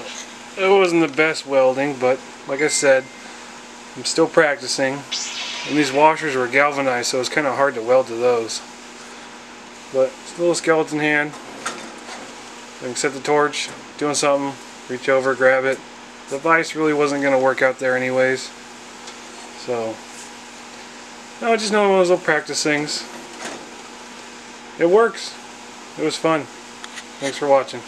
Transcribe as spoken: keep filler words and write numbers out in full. So it wasn't the best welding, but like I said, I'm still practicing. And these washers were galvanized, so it's kind of hard to weld to those. But still a skeleton hand. I can set the torch, doing something, reach over, grab it. The vise really wasn't going to work out there anyways. So, no, just another one of those little practice things. It works. It was fun. Thanks for watching.